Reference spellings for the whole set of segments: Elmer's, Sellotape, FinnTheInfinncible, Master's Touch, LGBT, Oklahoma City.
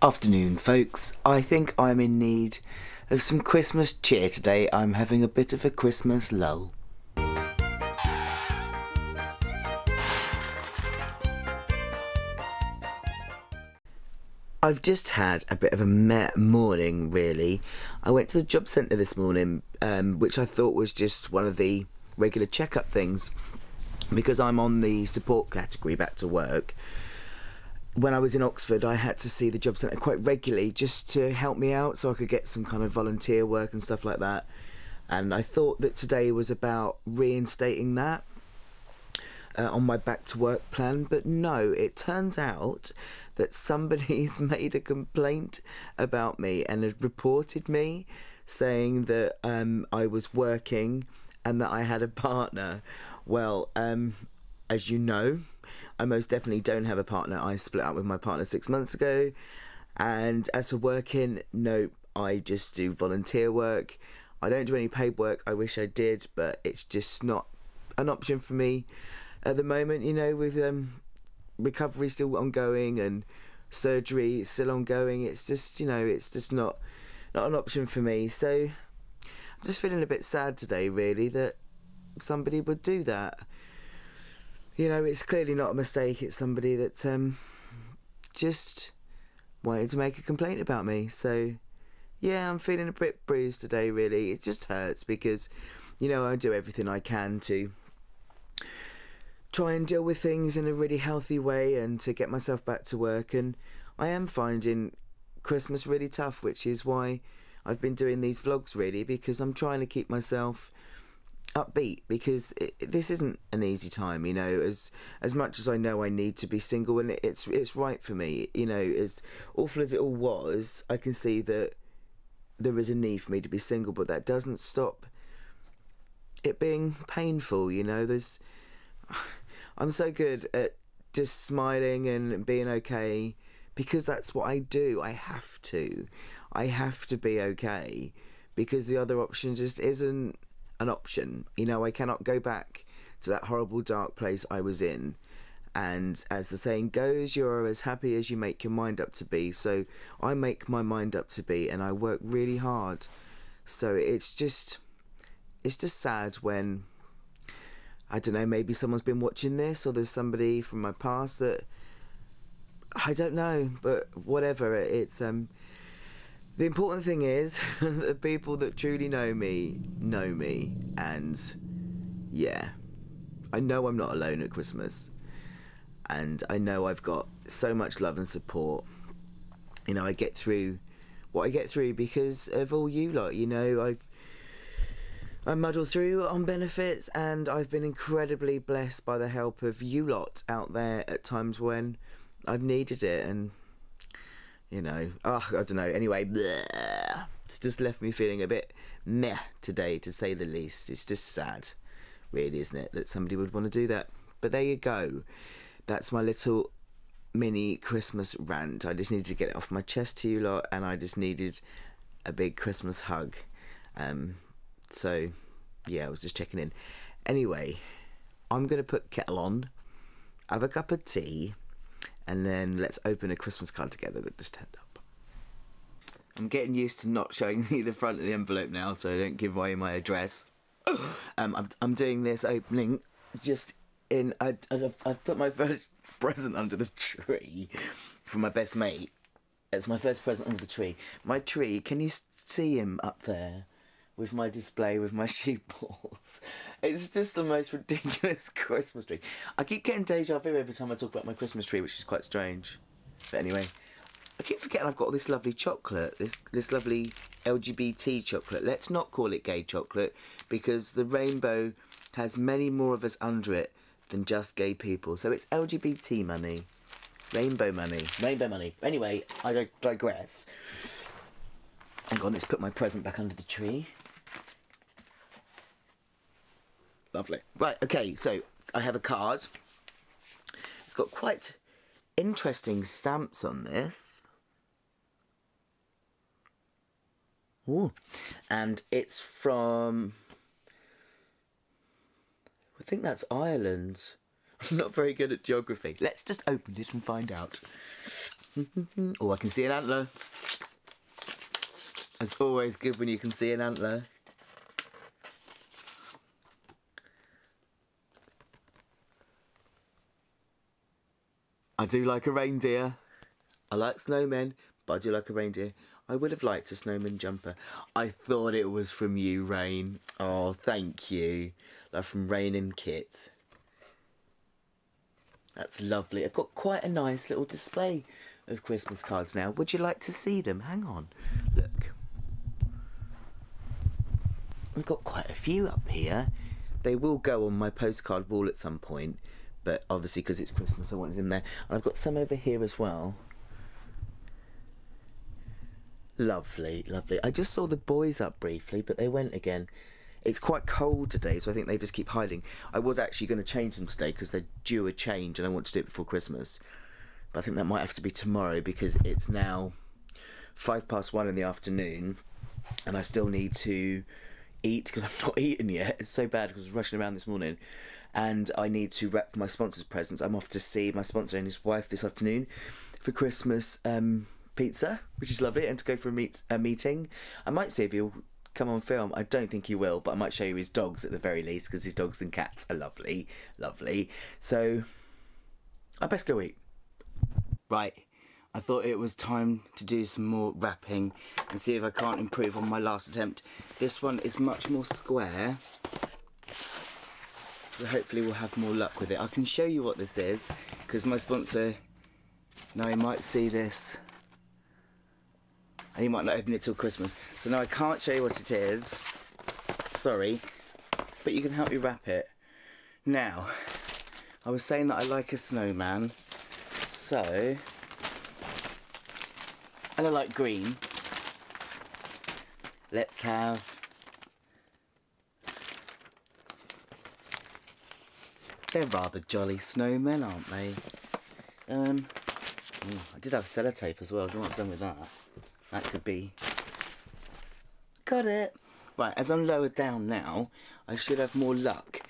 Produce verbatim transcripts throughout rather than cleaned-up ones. Afternoon folks, I think I'm in need of some Christmas cheer today. I'm having a bit of a Christmas lull. I've just had a bit of a meh morning really. I went to the job centre this morning, um, which I thought was just one of the regular checkup things because I'm on the support category back to work. When I was in Oxford, I had to see the job centre quite regularly just to help me out so I could get some kind of volunteer work and stuff like that. And I thought that today was about reinstating that uh, on my back to work plan. But no, it turns out that somebody's made a complaint about me and has reported me saying that um, I was working and that I had a partner. Well, um, as you know, I most definitely don't have a partner. I split up with my partner six months ago. And as for working, no, I just do volunteer work. I don't do any paid work. I wish I did, but it's just not an option for me at the moment, you know, with um, recovery still ongoing and surgery still ongoing. It's just, you know, it's just not, not an option for me. So I'm just feeling a bit sad today, really, that somebody would do that. You know, it's clearly not a mistake. It's somebody that um, just wanted to make a complaint about me. So, yeah, I'm feeling a bit bruised today, really. It just hurts because, you know, I do everything I can to try and deal with things in a really healthy way and to get myself back to work. And I am finding Christmas really tough, which is why I've been doing these vlogs, really, because I'm trying to keep myself upbeat, because it, this isn't an easy time, you know, as as much as I know I need to be single and it's it's right for me, you know, as awful as it all was, I can see that there is a need for me to be single, but that doesn't stop it being painful, you know. There's I'm so good at just smiling and being okay because that's what I do. I have to I have to be okay because the other option just isn't an option, you know. I cannot go back to that horrible dark place I was in, and as the saying goes, you're as happy as you make your mind up to be. So I make my mind up to be, and I work really hard. So it's just it's just sad when, I don't know, maybe someone's been watching this, or there's somebody from my past that, I don't know, but whatever. It's um the important thing is the people that truly know me, know me. And yeah, I know I'm not alone at Christmas. And I know I've got so much love and support. You know, I get through what I get through because of all you lot, you know. I've I muddle through on benefits, and I've been incredibly blessed by the help of you lot out there at times when I've needed it. And you know, oh, I don't know. Anyway, bleh. It's just left me feeling a bit meh today, to say the least. It's just sad, really, isn't it, that somebody would want to do that? But there you go. That's my little mini Christmas rant. I just needed to get it off my chest to you lot, and I just needed a big Christmas hug. Um, so, yeah, I was just checking in. Anyway, I'm going to put kettle on, have a cup of tea, and then let's open a Christmas card together that just turned up. I'm getting used to not showing you the front of the envelope now, so I don't give away my address. um, I'm, I'm doing this opening just in... I, I've, I've put my first present under the tree from my best mate. It's my first present under the tree. My tree, can you see him up there? With my display, with my sheep balls. It's just the most ridiculous Christmas tree. I keep getting deja vu every time I talk about my Christmas tree, which is quite strange. But anyway, I keep forgetting I've got all this lovely chocolate, this this lovely L G B T chocolate. Let's not call it gay chocolate, because the rainbow has many more of us under it than just gay people. So it's L G B T money, rainbow money, rainbow money. Anyway, I digress. Hang on, let's put my present back under the tree. Lovely. Right, okay, so I have a card. It's got quite interesting stamps on this. Ooh. And it's from... I think that's Ireland. I'm not very good at geography. Let's just open it and find out. Oh, I can see an antler. It's always good when you can see an antler. I do like a reindeer. I like snowmen, but I do like a reindeer. I would have liked a snowman jumper. I thought it was from you, Rain. Oh, thank you. Like from Rain and Kit. That's lovely. I've got quite a nice little display of Christmas cards now. Would you like to see them? Hang on. Look. We've got quite a few up here. They will go on my postcard wall at some point, but obviously because it's Christmas I wanted them there. And I've got some over here as well. Lovely, lovely. I just saw the boys up briefly, but they went again. It's quite cold today, so I think they just keep hiding. I was actually going to change them today because they're due a change and I want to do it before Christmas. But I think that might have to be tomorrow because it's now five past one in the afternoon and I still need to eat because I've not eaten yet. It's so bad because I was rushing around this morning. And I need to wrap my sponsor's presents. I'm off to see my sponsor and his wife this afternoon for Christmas um, pizza, which is lovely, and to go for a, meet a meeting. I might see if he'll come on film. I don't think he will, but I might show you his dogs at the very least, because his dogs and cats are lovely, lovely. So I best go eat. Right, I thought it was time to do some more wrapping and see if I can't improve on my last attempt. This one is much more square, so hopefully we'll have more luck with it. I can show you what this is, because my sponsor, now he might see this, and he might not open it till Christmas. So now I can't show you what it is, sorry, but you can help me wrap it. Now, I was saying that I like a snowman, so, and I like green. Let's have, they're rather jolly snowmen, aren't they? Um, oh, I did have sellotape as well, I don't know what I've done with that. That could be. Got it! Right, as I'm lower down now, I should have more luck.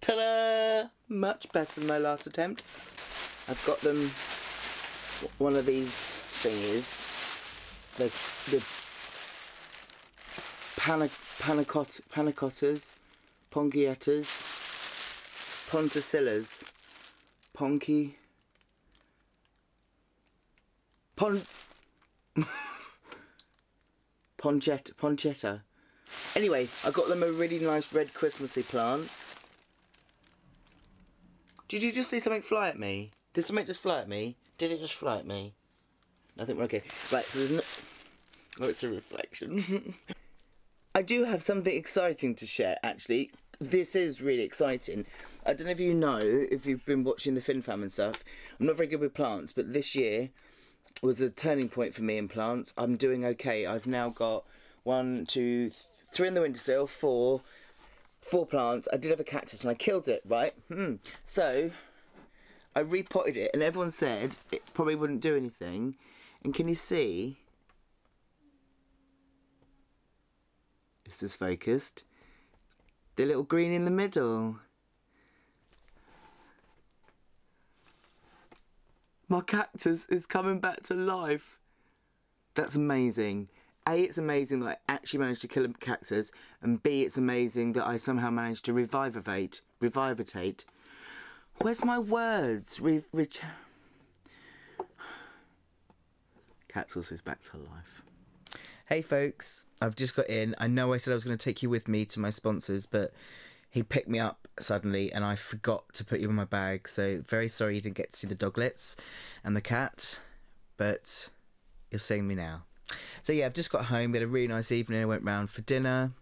Ta-da! Much better than my last attempt. I've got them one of these thingies, the, the panna, panna, cot, panna cottas, pongiettas, ponticillas, ponky, pon, ponchetta, ponchetta. Anyway, I got them a really nice red Christmassy plant. Did you just see something fly at me? Did something just fly at me? Did it just fly at me? I think we're okay. Right, so there's no... Oh, it's a reflection. I do have something exciting to share, actually. This is really exciting. I don't know if you know, if you've been watching the Finn Fam and stuff. I'm not very good with plants, but this year was a turning point for me in plants. I'm doing okay. I've now got one, two, th three in the windowsill, four... Four plants. I did have a cactus and I killed it, right? Hmm. So, I repotted it and everyone said it probably wouldn't do anything. And can you see? This is focused. The little green in the middle. My cactus is coming back to life. That's amazing. A, it's amazing that I actually managed to kill a cactus, and B, it's amazing that I somehow managed to revivivate, revivitate. Where's my words? Re re Cactus is back to life. Hey folks, I've just got in. I know I said I was going to take you with me to my sponsors, but he picked me up suddenly and I forgot to put you in my bag. So very sorry you didn't get to see the doglets and the cat, but you're seeing me now. So yeah, I've just got home. We had a really nice evening. I went round for dinner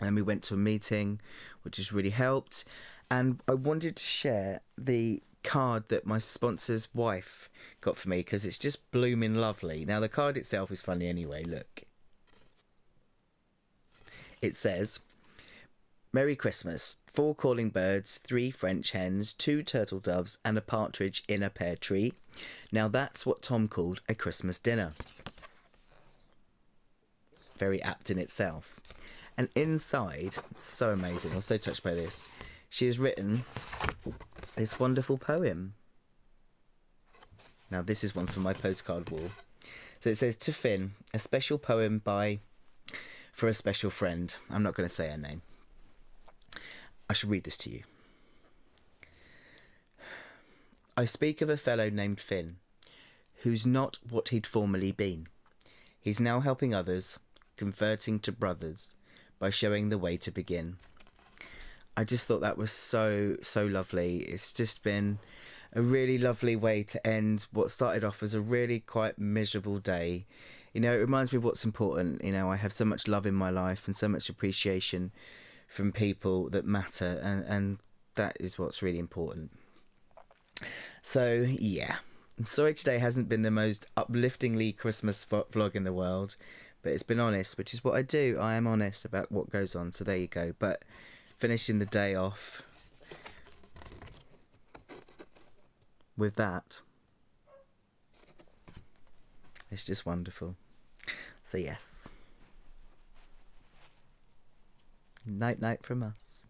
and then we went to a meeting, which has really helped. And I wanted to share the card that my sponsor's wife got for me because it's just blooming lovely. Now the card itself is funny anyway, look. It says, Merry Christmas, four calling birds, three French hens, two turtle doves and a partridge in a pear tree. Now that's what Tom called a Christmas dinner. Very apt in itself. And inside, so amazing, I was so touched by this, she has written this wonderful poem. Now this is one from my postcard wall. So it says, to Finn, a special poem by, for a special friend. I'm not going to say her name. I shall read this to you. I speak of a fellow named Finn, who's not what he'd formerly been. He's now helping others, converting to brothers, by showing the way to begin. I just thought that was so, so lovely. It's just been a really lovely way to end what started off as a really quite miserable day. You know, it reminds me of what's important. You know, I have so much love in my life and so much appreciation from people that matter. And, and that is what's really important. So, yeah. I'm sorry today hasn't been the most upliftingly Christmas vlog in the world. But it's been honest, which is what I do. I am honest about what goes on. So there you go. But finishing the day off with that, it's just wonderful. So yes, night night from us.